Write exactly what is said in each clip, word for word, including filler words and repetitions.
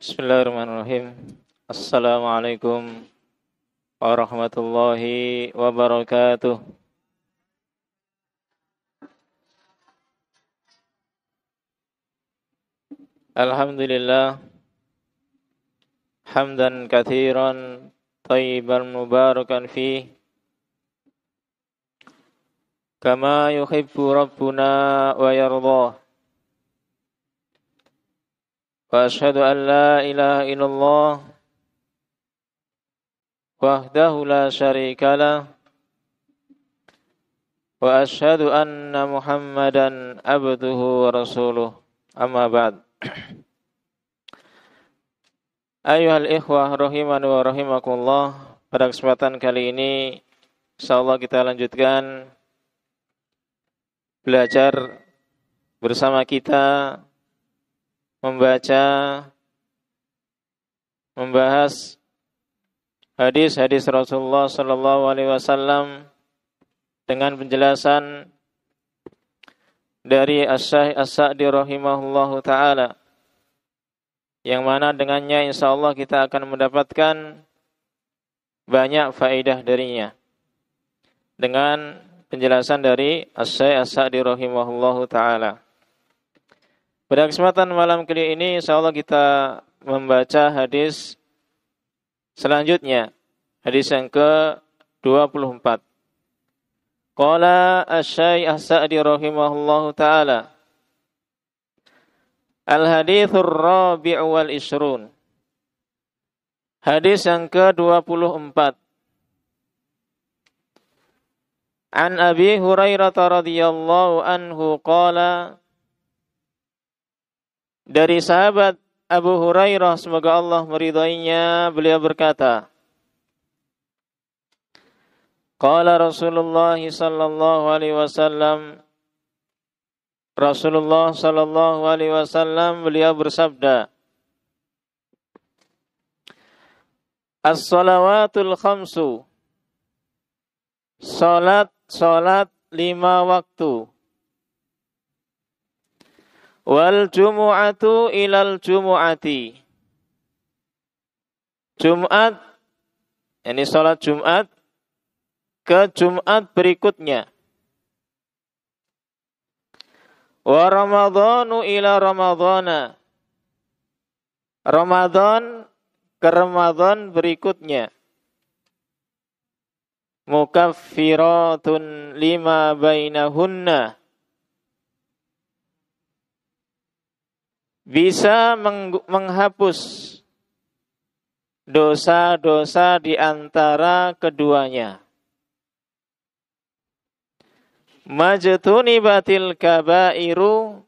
Bismillahirrahmanirrahim. Assalamualaikum warahmatullahi wabarakatuh. Alhamdulillah hamdan katsiran thayyiban mubarakan fi kama yuhibbu rabbuna wa yardah. Wa asyhadu an la ilaha illallah wahdahu la syarika lah. Wa asyhadu anna Muhammadan abduhu wa rasuluh. Amma ba'd. Ayuhal ikhwah rahimani wa rahimakumullah. Pada kesempatan kali ini insyaallah kita lanjutkan belajar bersama kita membaca membahas hadis-hadis Rasulullah sallallahu alaihi wasallam dengan penjelasan dari Asy-Syaikh As-Sa'di rahimahullahu taala, yang mana dengannya insyaallah kita akan mendapatkan banyak faedah darinya dengan penjelasan dari Asy-Syaikh As-Sa'di rahimahullahu taala. Pada kesempatan malam kali ini insyaallah kita membaca hadis selanjutnya, hadis yang ke dua puluh empat. Qala Asy-Syaikh As-Sa'di rahimahullahu taala, al-hadithur rabi'u wal ishrun, hadis yang ke dua puluh empat. An Abi Hurairah radhiyallahu anhu qala, dari sahabat Abu Hurairah semoga Allah meridainya, beliau berkata, qala Rasulullah sallallahu alaihi wasallam, Rasulullah sallallahu alaihi wasallam beliau bersabda, as-salawatul khamsu, salat salat lima waktu, wal jumu'atu ilal jumu'ati, Jumat ini salat Jumat ke Jumat berikutnya, wa ramadhanu ila ramadhana, Ramadan ke Ramadan berikutnya, mukaffiratun lima bainahunna, bisa meng- menghapus dosa-dosa di antara keduanya, majtunibatil kabairu,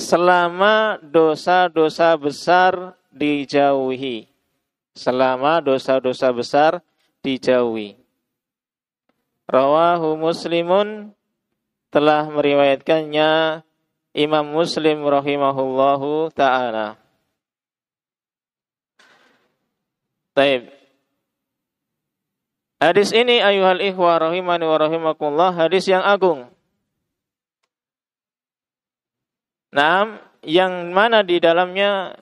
selama dosa-dosa besar dijauhi, selama dosa-dosa besar dijauhi. Rawahu Muslimun, telah meriwayatkannya Imam Muslim rahimahullahu ta'ala. Taib. Hadis ini ayuhal ikhwa rahimani wa rahimakumullah, hadis yang agung. Naam, yang mana di dalamnya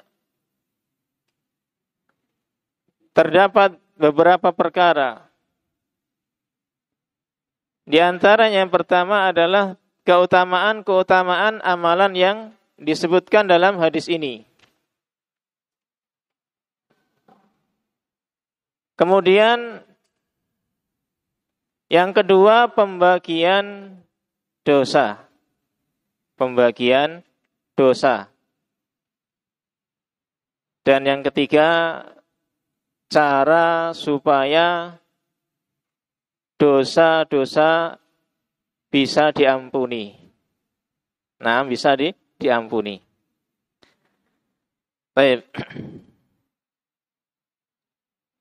terdapat beberapa perkara. Di antaranya yang pertama adalah keutamaan-keutamaan amalan yang disebutkan dalam hadis ini. Kemudian yang kedua, pembagian dosa. Pembagian dosa. Dan yang ketiga, cara supaya dosa-dosa bisa diampuni. Nah, bisa di, diampuni. Baik.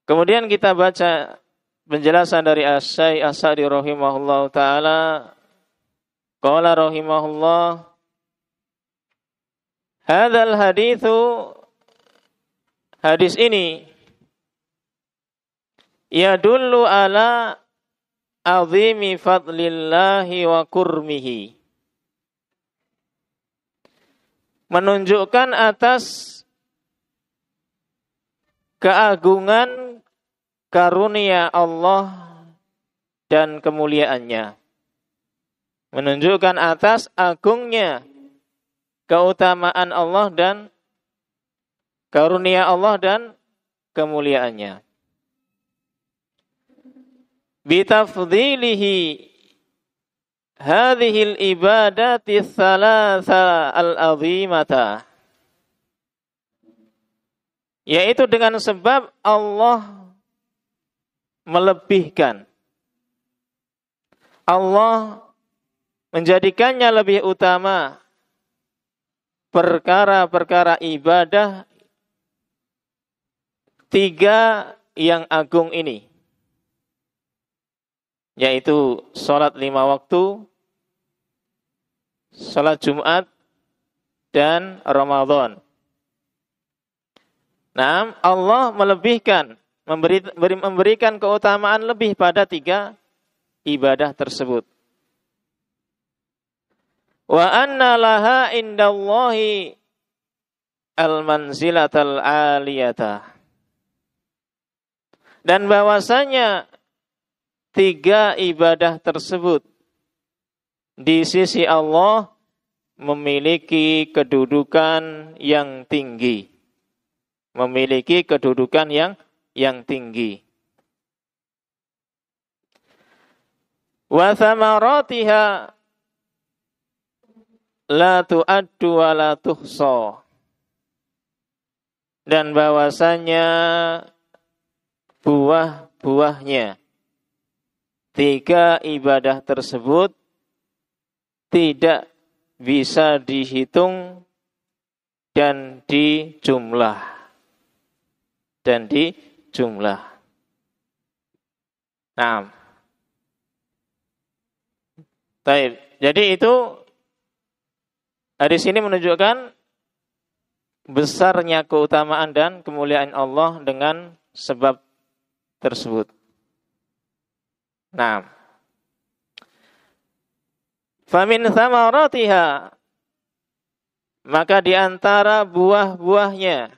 Kemudian kita baca penjelasan dari Asy-Syaikh As-Sa'di rahimahullahu taala. Qala rahimahullah, hadzal haditsu, hadis ini, yadullu ala azimi fadlillahi wa kurmihi, menunjukkan atas keagungan karunia Allah dan kemuliaannya. Menunjukkan atas agungnya keutamaan Allah dan karunia Allah dan kemuliaannya. Bitafdhilihi hadhil ibadati tsalatsa al-'azimata. Yaitu dengan sebab Allah melebihkan. Allah menjadikannya lebih utama perkara-perkara ibadah tiga yang agung ini. Yaitu sholat lima waktu, sholat Jumat, dan Ramadan. Nah, Allah melebihkan, memberi, memberikan keutamaan lebih pada tiga ibadah tersebut. Wa anna laha indallahi al-manzilatal aliyata. Dan bahwasanya tiga ibadah tersebut di sisi Allah memiliki kedudukan yang tinggi. memiliki kedudukan yang yang tinggi. Wa thamaratiha la tu'addu wa la tuhsa. Dan bahwasanya buah-buahnya tiga ibadah tersebut tidak bisa dihitung dan dijumlah. dan di jumlah. Nah. Baik, jadi itu hadis ini menunjukkan besarnya keutamaan dan kemuliaan Allah dengan sebab tersebut. Nah. Famin thamaratiha, maka di antara buah-buahnya,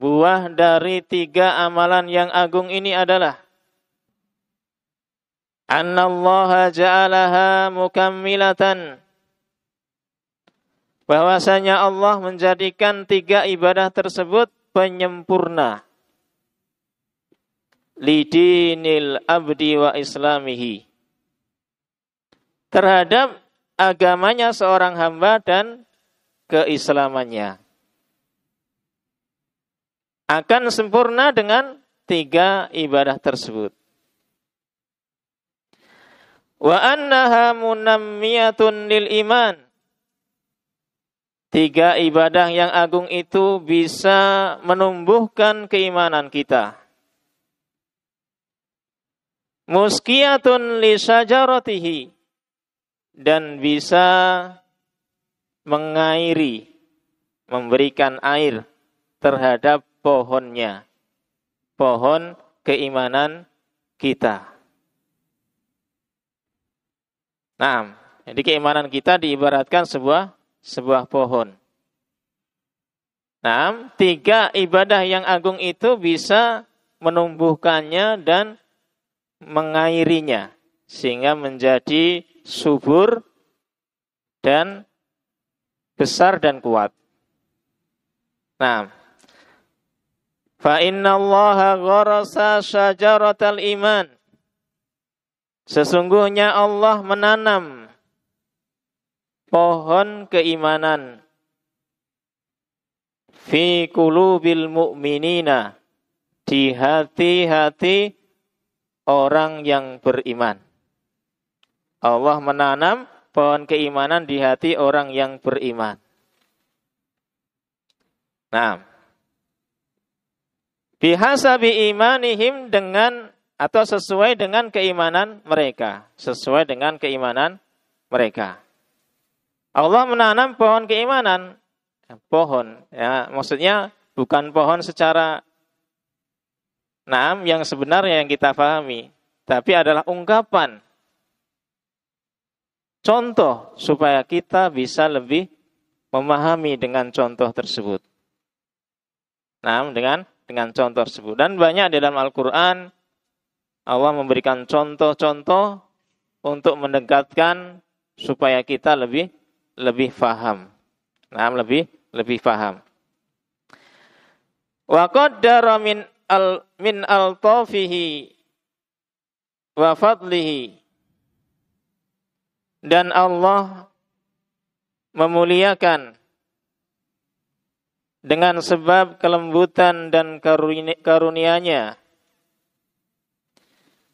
buah dari tiga amalan yang agung ini adalah annallaha ja'alaha mukammilatan. Bahwasanya Allah menjadikan tiga ibadah tersebut penyempurna. Lidinil abdi wa islamihi. Terhadap agamanya seorang hamba dan keislamannya. Akan sempurna dengan tiga ibadah tersebut. Wa annaha munammiyatun lil iman. Tiga ibadah yang agung itu bisa menumbuhkan keimanan kita. Muskiyatun li syajaratihi, dan bisa mengairi, memberikan air terhadap pohonnya, pohon keimanan kita. Nah, jadi keimanan kita diibaratkan sebuah sebuah pohon. Nah, tiga ibadah yang agung itu bisa menumbuhkannya dan mengairinya sehingga menjadi subur dan besar dan kuat. Nah, fa innallaha gharasa syajaratal iman. Sesungguhnya Allah menanam pohon keimanan fi qulubil mu'minina, di hati-hati orang yang beriman. Allah menanam pohon keimanan di hati orang yang beriman. Nah, bihasabi imanihim, dengan atau sesuai dengan keimanan mereka. Sesuai dengan keimanan mereka. Allah menanam pohon keimanan. Pohon. Ya, maksudnya bukan pohon secara naam yang sebenarnya yang kita pahami. Tapi adalah ungkapan. Contoh supaya kita bisa lebih memahami dengan contoh tersebut. Nah, dengan dengan contoh tersebut. Dan banyak di dalam Al-Quran, Allah memberikan contoh-contoh untuk mendekatkan supaya kita lebih lebih faham. Nah, lebih lebih faham. Wa qaddara min al min al-tafihi wa fadlihi, dan Allah memuliakan dengan sebab kelembutan dan karunia-Nya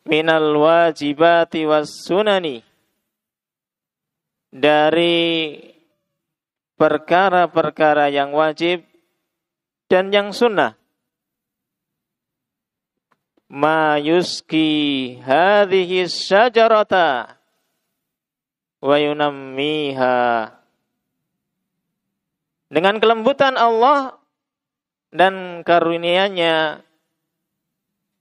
minal wajibati was sunani, dari perkara-perkara yang wajib dan yang sunnah. Ma yuski hadhihi syajarata wa yunammiha, dengan kelembutan Allah dan karunia-Nya,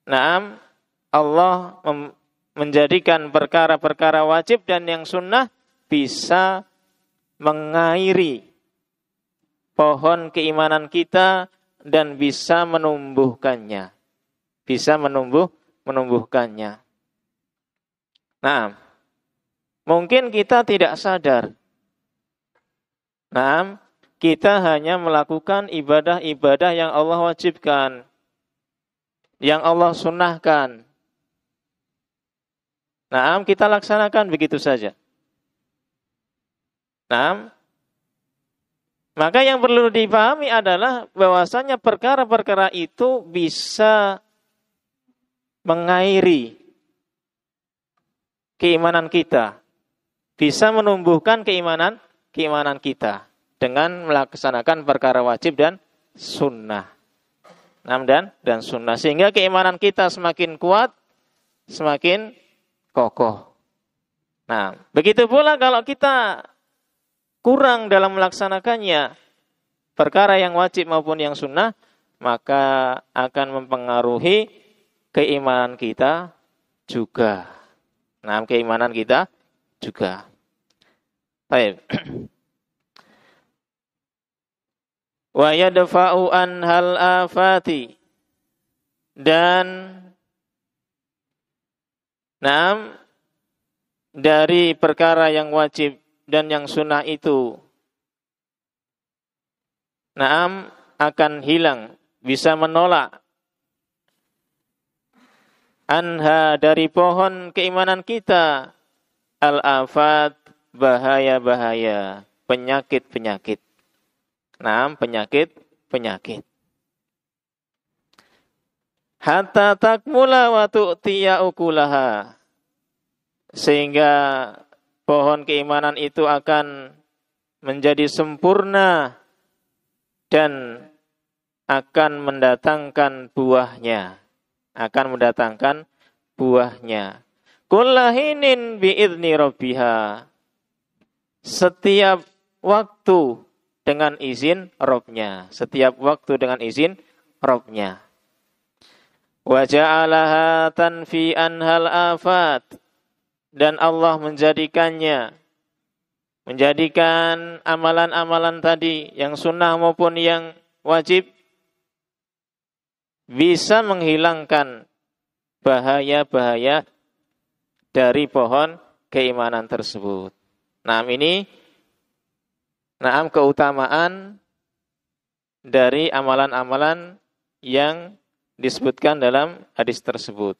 naam, Allah mem- menjadikan perkara-perkara wajib dan yang sunnah bisa mengairi pohon keimanan kita dan bisa menumbuhkannya. Bisa menumbuh, menumbuhkannya. Nah, mungkin kita tidak sadar. Nah, kita hanya melakukan ibadah-ibadah yang Allah wajibkan, yang Allah sunnahkan. Nah, kita laksanakan begitu saja. Nah, maka yang perlu dipahami adalah bahwasanya perkara-perkara itu bisa mengairi keimanan kita, bisa menumbuhkan keimanan keimanan kita dengan melaksanakan perkara wajib dan sunnah, dan dan sunnah, sehingga keimanan kita semakin kuat, semakin kokoh. Nah, begitu pula kalau kita kurang dalam melaksanakannya, perkara yang wajib maupun yang sunnah, maka akan mempengaruhi keimanan kita juga. Nah, keimanan kita juga. Baik. Wa yadfa'u anhal afati, dan naam, dari perkara yang wajib dan yang sunnah itu, naam, akan hilang, bisa menolak, anha, dari pohon keimanan kita, al-afat, bahaya-bahaya, penyakit-penyakit. Naam, penyakit-penyakit. Hatta takmula wa tu'tiya ukulaha, sehingga pohon keimanan itu akan menjadi sempurna dan akan mendatangkan buahnya. Akan mendatangkan buahnya. Kullahinin bi'idni rabbiha, setiap waktu dengan izin Rabb-Nya. Setiap waktu dengan izin Rabb-Nya. Wa ja'alaha tanfi'an hal afat, dan Allah menjadikannya, menjadikan amalan-amalan tadi, yang sunnah maupun yang wajib, bisa menghilangkan bahaya-bahaya dari pohon keimanan tersebut. Nah, ini nah, keutamaan dari amalan-amalan yang disebutkan dalam hadis tersebut.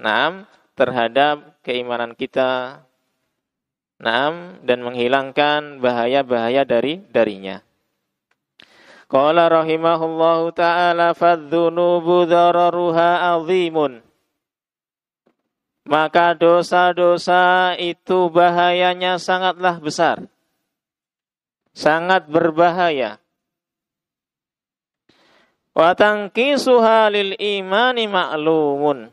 Nah, terhadap keimanan kita, naam, dan menghilangkan bahaya-bahaya dari darinya. Qala rahimahullahu ta'ala fadzunubu dzararuha azimun, maka dosa-dosa itu bahayanya sangatlah besar, sangat berbahaya. Wa tanqisuha lil imani ma'lumun,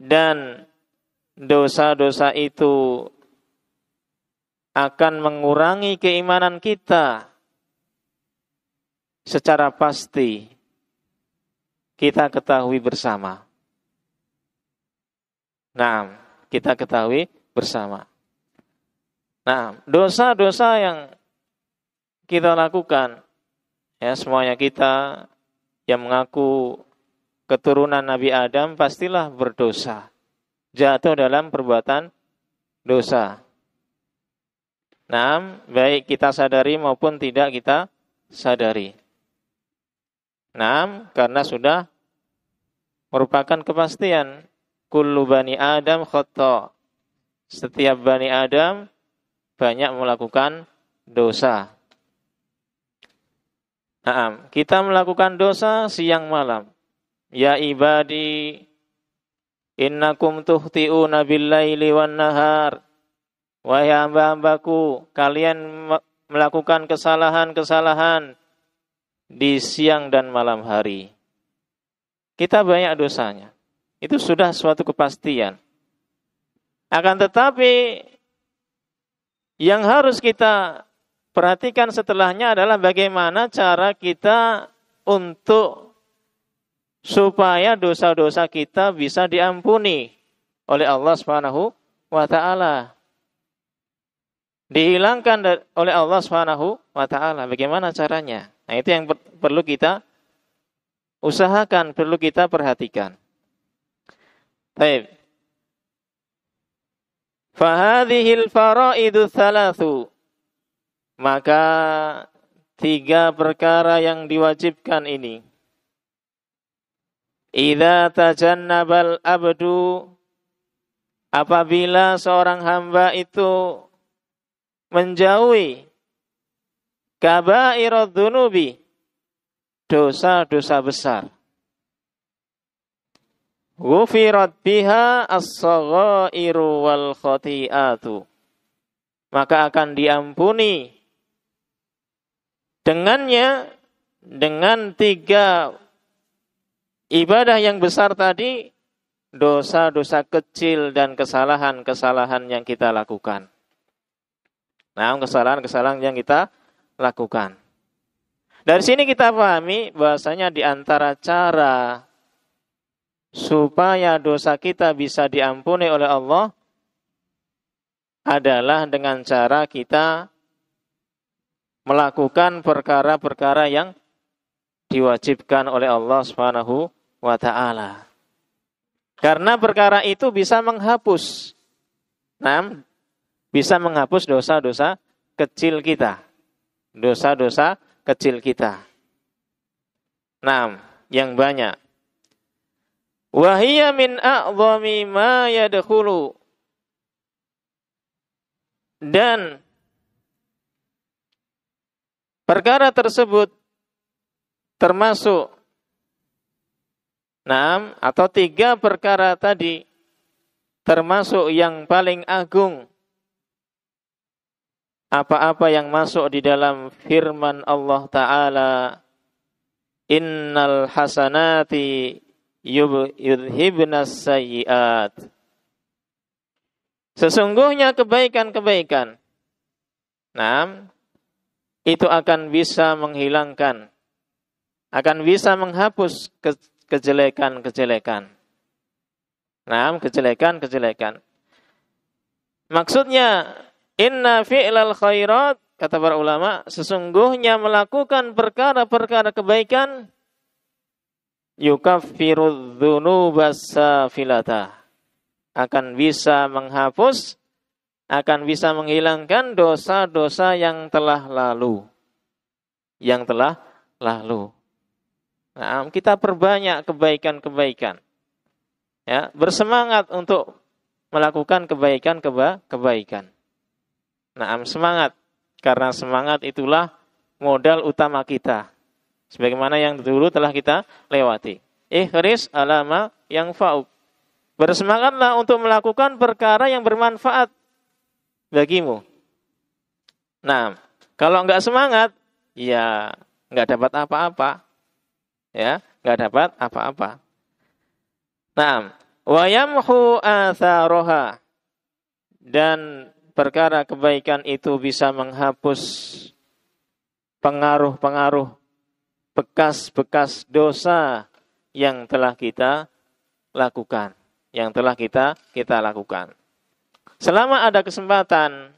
dan dosa-dosa itu akan mengurangi keimanan kita secara pasti, kita ketahui bersama. Nah, kita ketahui bersama. Nah, dosa-dosa yang kita lakukan. Ya, semuanya kita yang mengaku keturunan Nabi Adam pastilah berdosa. Jatuh dalam perbuatan dosa. Naam, baik kita sadari maupun tidak kita sadari. Naam, karena sudah merupakan kepastian. Kullu bani Adam khata. Setiap bani Adam banyak melakukan dosa. Naam, kita melakukan dosa siang malam. Ya ibadi, innakum tuhti'una billaili wan nahar. Wahai hamba-hambaku, kalian melakukan kesalahan-kesalahan di siang dan malam hari. Kita banyak dosanya. Itu sudah suatu kepastian. Akan tetapi, yang harus kita perhatikan setelahnya adalah bagaimana cara kita untuk supaya dosa-dosa kita bisa diampuni oleh Allah Subhanahu wa taala. Dihilangkan oleh Allah Subhanahu wa taala. Bagaimana caranya? Nah, itu yang perlu kita usahakan, perlu kita perhatikan. Baik. Fa hadhil faraidu tsalatsu. Maka tiga perkara yang diwajibkan ini. Idza tajannabal abdu, apabila seorang hamba itu menjauhi kabairadz dzunubi, dosa-dosa besar. Ghufirat biha as-saghairu wal khati'atu. Maka akan diampuni dengannya, dengan tiga ibadah yang besar tadi, dosa-dosa kecil dan kesalahan-kesalahan yang kita lakukan. Nah, kesalahan-kesalahan yang kita lakukan. Dari sini kita pahami bahwasanya di antara cara supaya dosa kita bisa diampuni oleh Allah adalah dengan cara kita melakukan perkara-perkara yang diwajibkan oleh Allah Subhanahu wa ta'ala. Karena perkara itu bisa menghapus. Nah, bisa menghapus dosa-dosa kecil kita. Dosa-dosa kecil kita. Nah, yang banyak. Wa hiya min a'dhami ma yadkhulu. Dan perkara tersebut termasuk enam atau tiga perkara tadi termasuk yang paling agung, apa-apa yang masuk di dalam firman Allah Ta'ala, innal hasanati yudhibnas sayyiat. Sesungguhnya kebaikan-kebaikan enam itu akan bisa menghilangkan, akan bisa menghapus ke- kejelekan-kejelekan. Nah, kejelekan-kejelekan. Maksudnya, inna fi'lal khairat, kata para ulama, sesungguhnya melakukan perkara-perkara kebaikan, yukaffiru dzunubas safilata, akan bisa menghapus, akan bisa menghilangkan dosa-dosa yang telah lalu. Yang telah lalu. Nah, kita perbanyak kebaikan-kebaikan. Ya, bersemangat untuk melakukan kebaikan-kebaikan. Nah, semangat. Karena semangat itulah modal utama kita. Sebagaimana yang dulu telah kita lewati. Ikhris alama yang fa'ub. Bersemangatlah untuk melakukan perkara yang bermanfaat bagimu. Nah, kalau enggak semangat, ya enggak dapat apa-apa. Ya, enggak dapat apa-apa. Naam, wa yamhu atharoha, dan perkara kebaikan itu bisa menghapus pengaruh-pengaruh bekas-bekas dosa yang telah kita lakukan, yang telah kita kita lakukan. Selama ada kesempatan,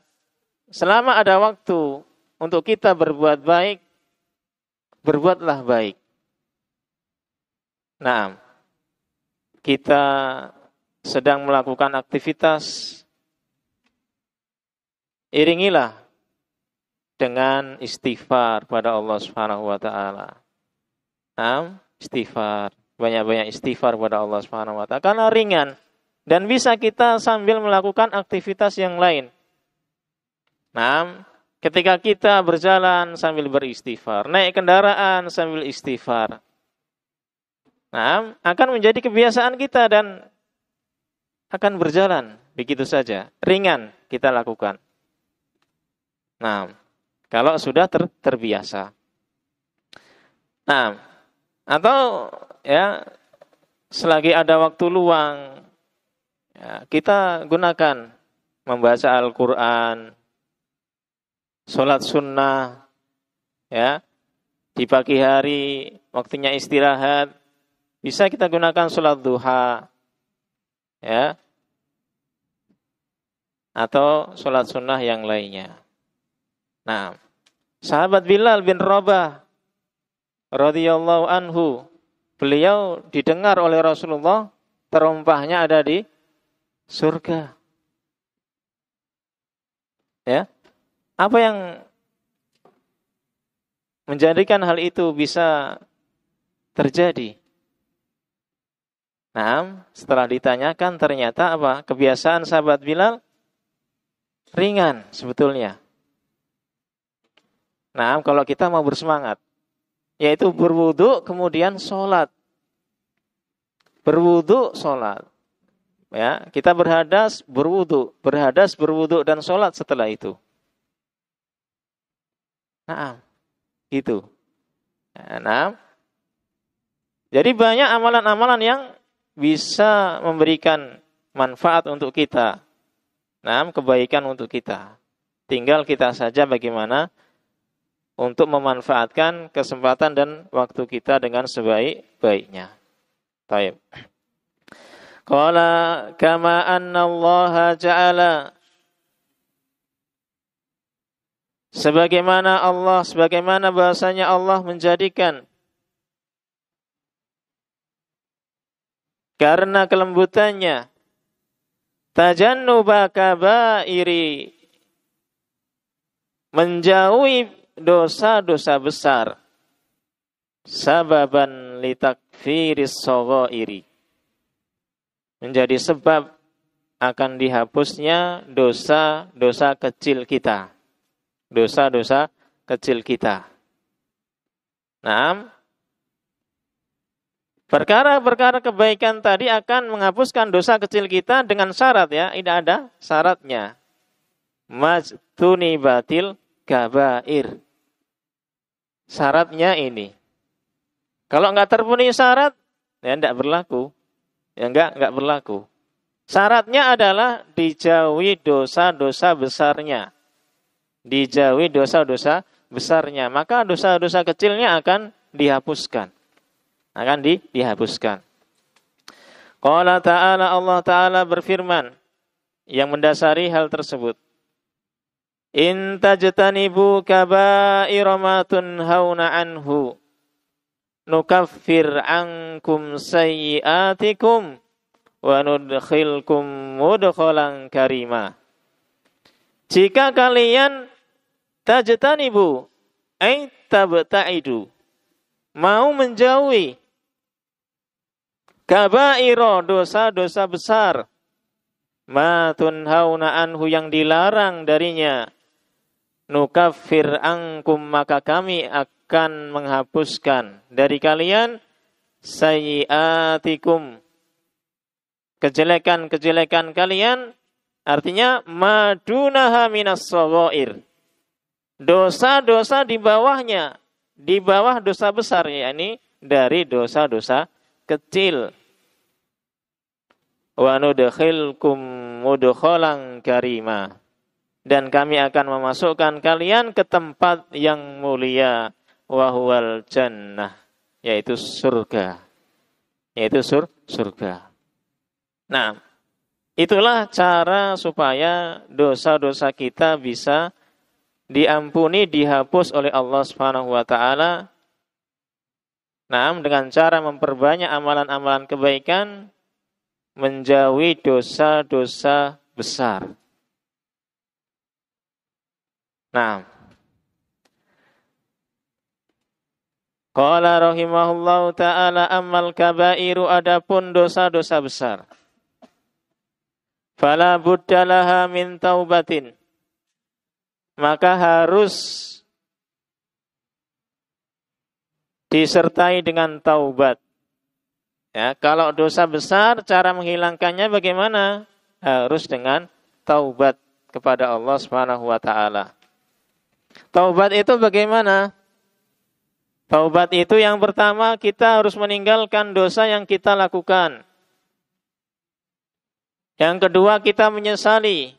selama ada waktu, untuk kita berbuat baik, berbuatlah baik. Nah, kita sedang melakukan aktivitas, iringilah dengan istighfar pada Allah Subhanahu wa taala. Nah, istighfar, banyak-banyak istighfar pada Allah Subhanahu wa taala karena ringan dan bisa kita sambil melakukan aktivitas yang lain. Nah, ketika kita berjalan sambil beristighfar, naik kendaraan sambil istighfar. Nah, akan menjadi kebiasaan kita dan akan berjalan begitu saja, ringan kita lakukan. Nah, kalau sudah ter, terbiasa. Nah, atau ya selagi ada waktu luang, ya, kita gunakan membaca Al-Quran, sholat sunnah, ya di pagi hari waktunya istirahat. Bisa kita gunakan sholat duha, ya, atau sholat sunnah yang lainnya. Nah, sahabat Bilal bin Rabah, radhiyallahu anhu, beliau didengar oleh Rasulullah, terompahnya ada di surga. Ya, apa yang menjadikan hal itu bisa terjadi? Nah, setelah ditanyakan ternyata apa? Kebiasaan sahabat Bilal ringan sebetulnya. Nah, kalau kita mau bersemangat, yaitu berwudu kemudian sholat. Berwudu, sholat. Ya, kita berhadas, berwudu, berhadas, berwudu dan sholat setelah itu. Nah, gitu. Nah, jadi banyak amalan-amalan yang bisa memberikan manfaat untuk kita, nah, kebaikan untuk kita. Tinggal kita saja bagaimana untuk memanfaatkan kesempatan dan waktu kita dengan sebaik-baiknya. Taib. Qala kama anna Allah ja'ala, sebagaimana Allah, sebagaimana bahasanya Allah menjadikan, karena kelembutannya, tajannuba kabairi, menjauhi dosa-dosa besar, sababan litakfiris shaghairi, menjadi sebab akan dihapusnya dosa-dosa kecil kita, dosa-dosa kecil kita. Naam. Perkara-perkara kebaikan tadi akan menghapuskan dosa kecil kita dengan syarat, ya. Ini ada syaratnya. Majtunibatil kabair. Syaratnya ini. Kalau enggak terpenuhi syarat, ya enggak berlaku. Ya enggak, enggak berlaku. Syaratnya adalah dijauhi dosa-dosa besarnya. Dijauhi dosa-dosa besarnya. Maka dosa-dosa kecilnya akan dihapuskan. Akan di, dihapuskan. Qala ta'ala, Allah ta'ala berfirman yang mendasari hal tersebut. In tajtanibu kaba'ira ma tunhauna anhu nukaffir ankum sayyi'atikum wa nudkhilkum mudkhalan karima. Jika kalian tajtanibu ay tabta'idu, mau menjauhi kabairo, dosa-dosa besar, ma tunhauna anhu, yang dilarang darinya, nukaffir ankum, maka kami akan menghapuskan dari kalian sayyiatikum, kejelekan-kejelekan kalian, artinya madunaha minas shaghair, dosa-dosa di bawahnya, di bawah dosa besar, yakni dari dosa-dosa kecil. Wa nudkhilkum mudkhalan karima, dan kami akan memasukkan kalian ke tempat yang mulia, wa huwal jannah, yaitu surga, yaitu sur surga. Nah, itulah cara supaya dosa-dosa kita bisa diampuni, dihapus oleh Allah Subhanahu wa taala. Naam, dengan cara memperbanyak amalan-amalan kebaikan, menjauhi dosa-dosa besar. Naam. Qala rahimahullahu ta'ala ammal kabairu, adapun dosa-dosa besar. Fala budda laha min taubatin, maka harus disertai dengan taubat. Ya, kalau dosa besar, cara menghilangkannya bagaimana? Harus dengan taubat kepada Allah Subhanahu wa taala. Taubat itu bagaimana? Taubat itu yang pertama, kita harus meninggalkan dosa yang kita lakukan. Yang kedua, kita menyesali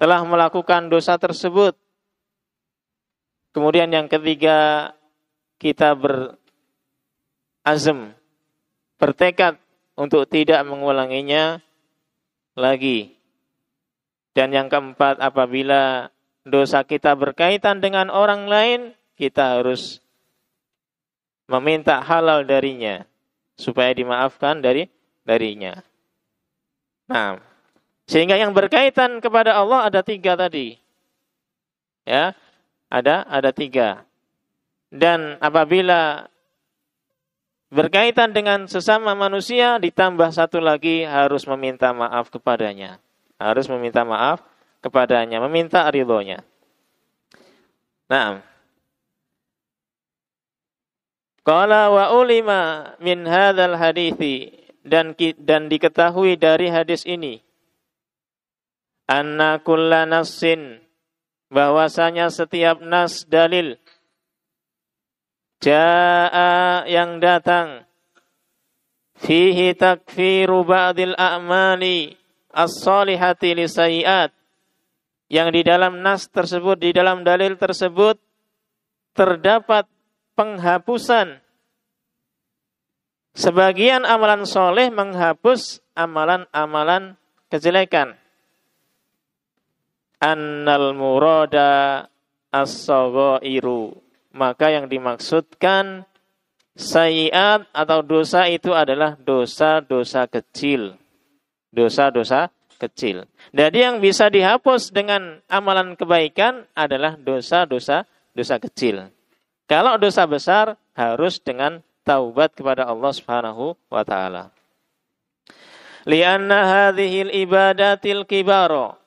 telah melakukan dosa tersebut. Kemudian yang ketiga, kita berazam, bertekad untuk tidak mengulanginya lagi. Dan yang keempat, apabila dosa kita berkaitan dengan orang lain, kita harus meminta halal darinya, supaya dimaafkan dari darinya. Nah, sehingga yang berkaitan kepada Allah ada tiga tadi. Ya, ada, ada tiga. Dan apabila berkaitan dengan sesama manusia, ditambah satu lagi, harus meminta maaf kepadanya. Harus meminta maaf kepadanya, meminta ridhonya. Naam. Qala wa ulima min hadzal hadithi, dan dan diketahui dari hadis ini, anna kulla nassin, bahwasanya setiap nas dalil, jaa yang datang, fihi takfiru ba'dil a'mali as-salihati li sayyi'at, yang di dalam nas tersebut, di dalam dalil tersebut terdapat penghapusan sebagian amalan soleh, menghapus amalan-amalan kejelekan. Annal murada as-saghairu, maka yang dimaksudkan sayiat atau dosa itu adalah dosa-dosa kecil. Dosa-dosa kecil. Jadi yang bisa dihapus dengan amalan kebaikan adalah dosa-dosa dosa kecil. Kalau dosa besar harus dengan taubat kepada Allah Subhanahu wa taala. Lianna hadhil ibadatil kibaro,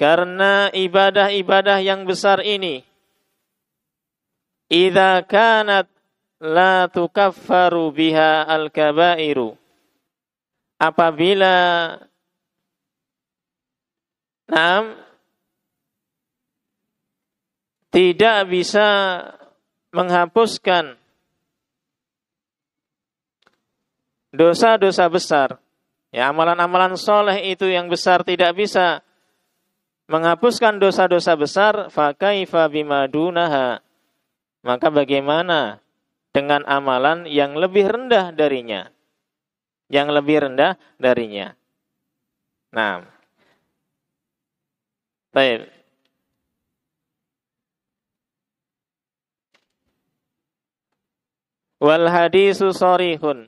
karena ibadah-ibadah yang besar ini, idza kanat la tukaffaru biha al-kabairu, apabila nam tidak bisa menghapuskan dosa-dosa besar, ya, amalan-amalan soleh itu yang besar tidak bisa menghapuskan dosa-dosa besar, fa kaifa bima dunaha, maka bagaimana dengan amalan yang lebih rendah darinya? Yang lebih rendah darinya. Nah. Baik. Wal hadisu sharihun,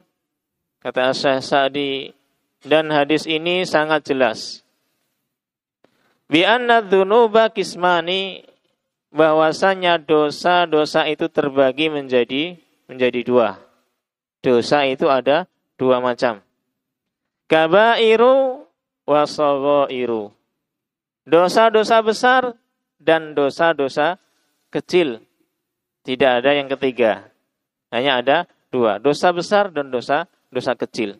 kata Asy-Syaikh As-Sa'di, dan hadis ini sangat jelas. Bi anna dzunuba qismani, bahwasanya dosa-dosa itu terbagi menjadi menjadi dua. Dosa itu ada dua macam. Kabairu wa shaghairu. Dosa-dosa besar dan dosa-dosa kecil. Tidak ada yang ketiga. Hanya ada dua, dosa besar dan dosa dosa kecil.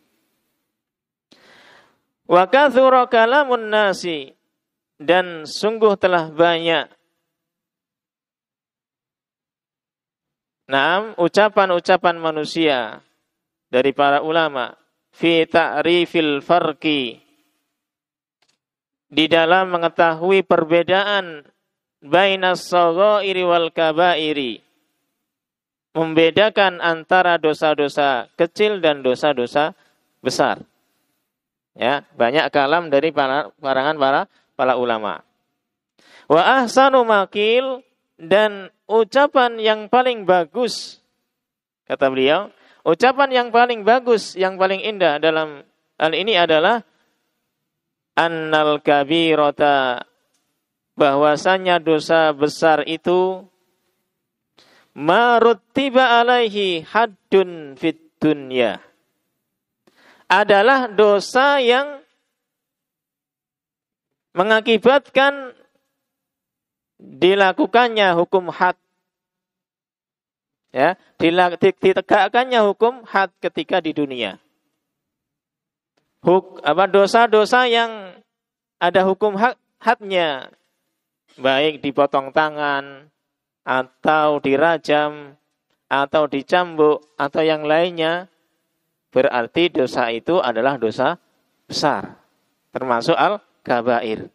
Wa kathura kalamun nasi, dan sungguh telah banyak Naam, ucapan-ucapan manusia dari para ulama, fi ta'rifil farqi, di dalam mengetahui perbedaan bainas shaghairi wal kabairi, membedakan antara dosa-dosa kecil dan dosa-dosa besar. Ya, banyak kalam dari para, karangan para para ulama. Wa ahsanu maqil, dan ucapan yang paling bagus, kata beliau, ucapan yang paling bagus, yang paling indah dalam hal ini adalah annal kabirata, bahwasanya dosa besar itu marutiba alaihi haddun fit dunya, adalah dosa yang mengakibatkan dilakukannya hukum had, ya, ditegakkannya hukum had ketika di dunia. Huk, apa dosa-dosa yang ada hukum hadnya, baik dipotong tangan atau dirajam atau dicambuk atau yang lainnya, berarti dosa itu adalah dosa besar, termasuk al-kabair.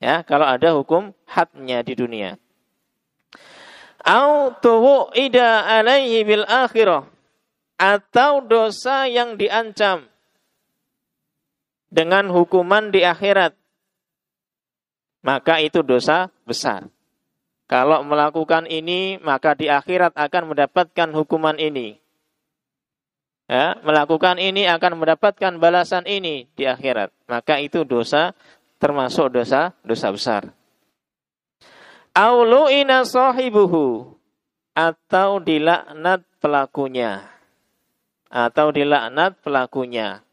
Ya, kalau ada hukum hadnya di dunia. Au tuwida alaihi bil akhirah, atau dosa yang diancam dengan hukuman di akhirat, maka itu dosa besar. Kalau melakukan ini maka di akhirat akan mendapatkan hukuman ini. Ya, melakukan ini akan mendapatkan balasan ini di akhirat. Maka itu dosa, termasuk dosa dosa besar. Aulu'ina sahibuhu, atau dilaknat pelakunya. Atau dilaknat pelakunya.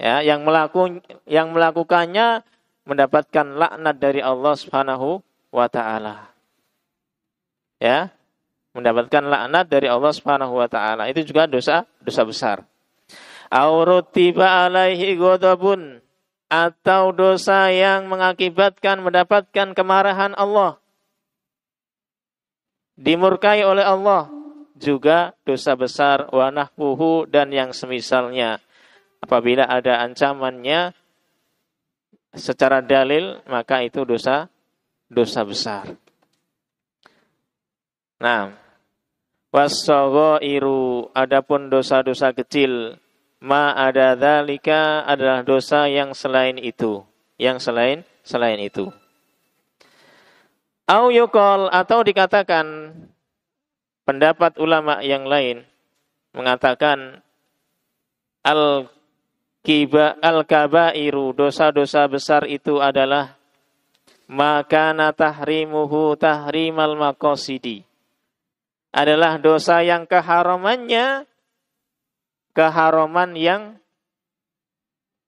Ya, yang melaku yang melakukannya mendapatkan laknat dari Allah Subhanahu wa taala. Ya, mendapatkan laknat dari Allah Subhanahu wa taala. Itu juga dosa dosa besar. Aurutiba alaihi ghadabun, atau dosa yang mengakibatkan mendapatkan kemarahan Allah, dimurkai oleh Allah, juga dosa besar. Wa nahwuhu, dan yang semisalnya, apabila ada ancamannya secara dalil, maka itu dosa dosa besar. Nah, was-saghairu, adapun dosa-dosa kecil, ma ada dzalika, adalah dosa yang selain itu, yang selain selain itu. Au yuqal, atau dikatakan, pendapat ulama yang lain mengatakan al kiba al kabairu, dosa-dosa besar itu adalah maka na tahrimuhu tahrimal maqasidi, adalah dosa yang keharamannya keharuman yang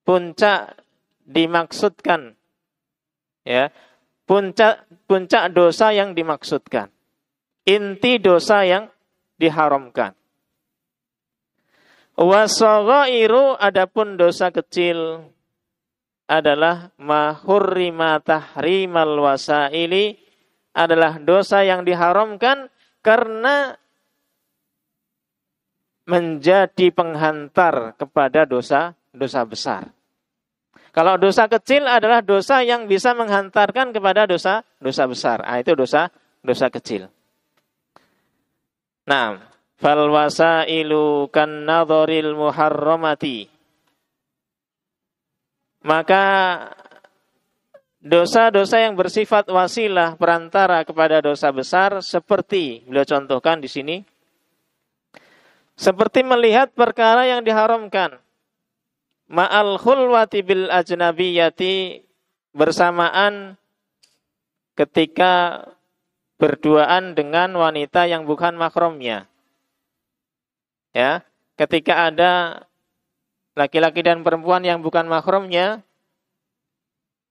puncak dimaksudkan, ya, puncak puncak dosa yang dimaksudkan, inti dosa yang diharamkan. Wasaghairu, adapun dosa kecil adalah mahurrima tahrimal wasaili, adalah dosa yang diharamkan karena menjadi penghantar kepada dosa dosa besar. Kalau dosa kecil adalah dosa yang bisa menghantarkan kepada dosa dosa besar. Ah, itu dosa dosa kecil. Nah, fal wasailu kan nadharil muharramati, maka dosa-dosa yang bersifat wasilah, perantara kepada dosa besar, seperti beliau contohkan di sini, seperti melihat perkara yang diharamkan. Ma'al khulwati bil ajnabiyati, bersamaan ketika berduaan dengan wanita yang bukan mahramnya. Ya, ketika ada laki-laki dan perempuan yang bukan mahramnya,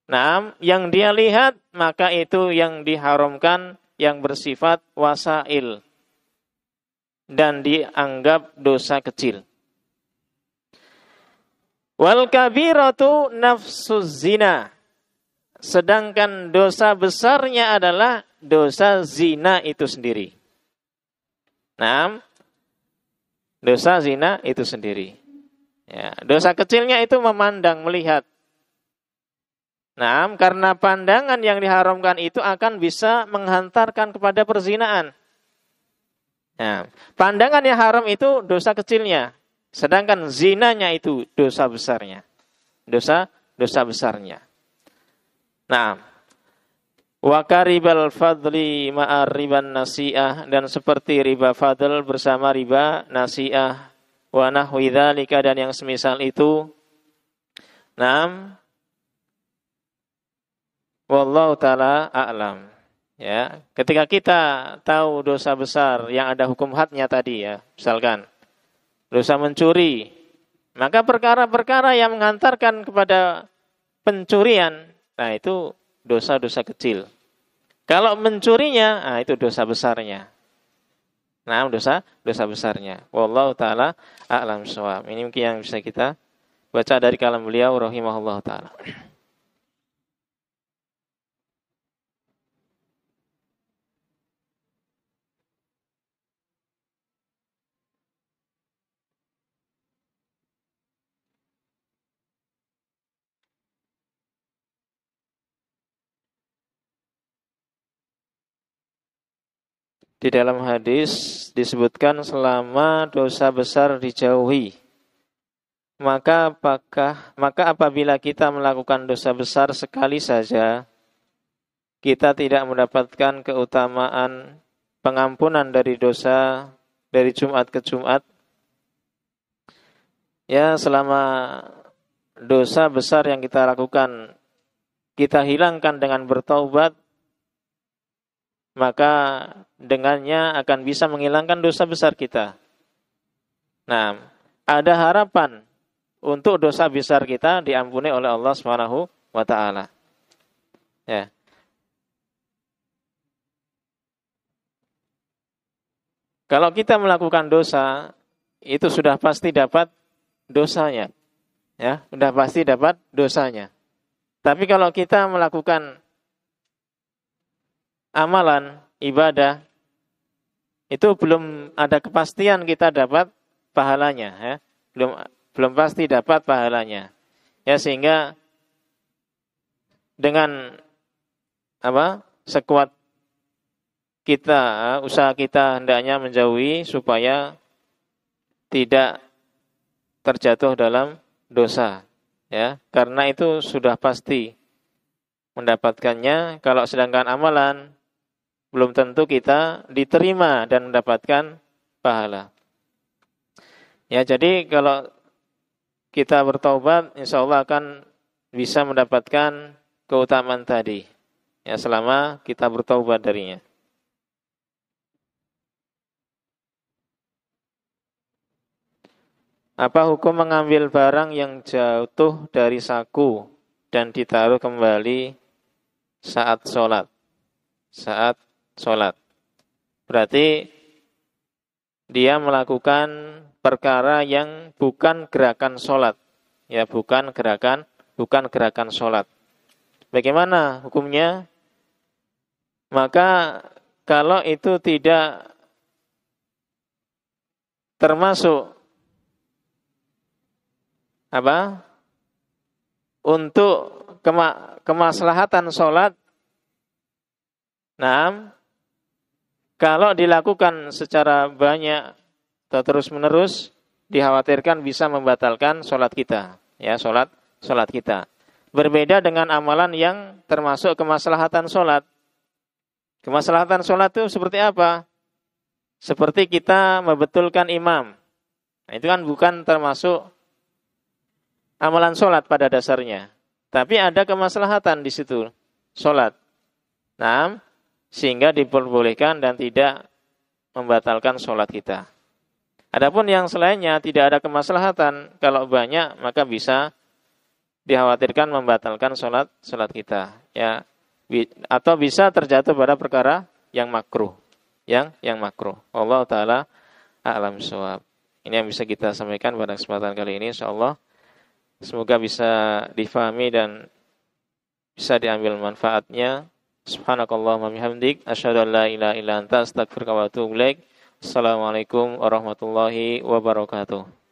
nah, yang dia lihat maka itu yang diharamkan, yang bersifat wasail dan dianggap dosa kecil. Wal kabiratu nafsuz zina, sedangkan dosa besarnya adalah dosa zina itu sendiri. Nah, dosa zina itu sendiri. Ya, dosa kecilnya itu memandang, melihat. Nah, karena pandangan yang diharamkan itu akan bisa menghantarkan kepada perzinaan. Nah, pandangan yang haram itu dosa kecilnya, sedangkan zinanya itu dosa besarnya. Dosa dosa besarnya. Nah, Wa karibal fadli ma'ar riban nasi'ah, dan seperti riba fadl bersama riba nasi'ah, wa nahwi dzalika, dan yang semisal itu. Naam. Wallahu taala a'lam. Ya, ketika kita tahu dosa besar yang ada hukum hadnya tadi ya, misalkan dosa mencuri, maka perkara-perkara yang mengantarkan kepada pencurian, nah itu dosa-dosa kecil. Kalau mencurinya, nah itu dosa besarnya. Nah, dosa dosa besarnya. Wallahu taala a'lam shawab. Ini mungkin yang bisa kita baca dari kalam beliau rahimahullahu taala. Di dalam hadis disebutkan selama dosa besar dijauhi, maka apakah maka apabila kita melakukan dosa besar sekali saja, kita tidak mendapatkan keutamaan pengampunan dari dosa dari Jumat ke Jumat. Ya, selama dosa besar yang kita lakukan kita hilangkan dengan bertaubat, maka dengannya akan bisa menghilangkan dosa besar kita. Nah, ada harapan untuk dosa besar kita diampuni oleh Allah Subhanahu wa taala. Ya. Kalau kita melakukan dosa, itu sudah pasti dapat dosanya. Ya, sudah pasti dapat dosanya. Tapi kalau kita melakukan amalan, ibadah, itu belum ada kepastian kita dapat pahalanya, ya. Belum belum pasti dapat pahalanya. Ya, sehingga dengan apa? Sekuat kita, usaha kita hendaknya menjauhi supaya tidak terjatuh dalam dosa, ya. Karena itu sudah pasti mendapatkannya. Kalau sedangkan amalan, belum tentu kita diterima dan mendapatkan pahala. Ya, jadi kalau kita bertaubat, insya Allah akan bisa mendapatkan keutamaan tadi. Ya, selama kita bertaubat darinya. Apa hukum mengambil barang yang jatuh dari saku dan ditaruh kembali saat sholat? Saat Sholat. Berarti dia melakukan perkara yang bukan gerakan sholat. Ya, bukan gerakan, bukan gerakan sholat. Bagaimana hukumnya? Maka kalau itu tidak termasuk apa? Untuk kema- kemaslahatan sholat, nah, kalau dilakukan secara banyak atau terus-menerus, dikhawatirkan bisa membatalkan sholat kita. Ya, sholat, sholat kita. Berbeda dengan amalan yang termasuk kemaslahatan sholat. Kemaslahatan sholat itu seperti apa? Seperti kita membetulkan imam. Nah, itu kan bukan termasuk amalan sholat pada dasarnya. Tapi ada kemaslahatan di situ, sholat. Nah, sehingga diperbolehkan dan tidak membatalkan sholat kita. Adapun yang selainnya tidak ada kemaslahatan, kalau banyak maka bisa dikhawatirkan membatalkan sholat sholat kita, ya, atau bisa terjatuh pada perkara yang makruh, yang yang makruh. Wallahu taala a'lam shawab. Ini yang bisa kita sampaikan pada kesempatan kali ini, insyaallah. Semoga bisa difahami dan bisa diambil manfaatnya. Subhanakallahumma bihamdik, asyhadu an la ilaha illa anta, astaghfiruka wa atubu ilaik. Assalamualaikum warahmatullahi wabarakatuh.